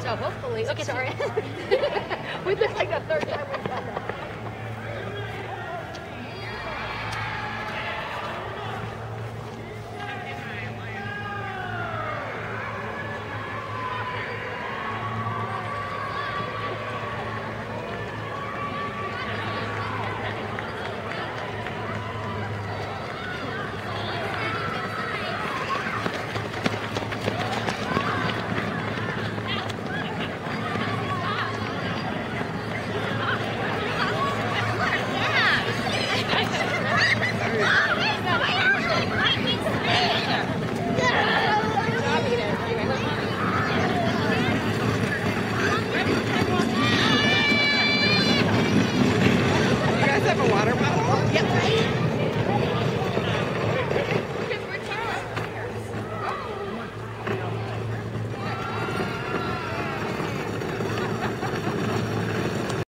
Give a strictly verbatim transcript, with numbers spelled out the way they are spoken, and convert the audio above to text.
So hopefully, okay, sorry. We look like the third time we've done that.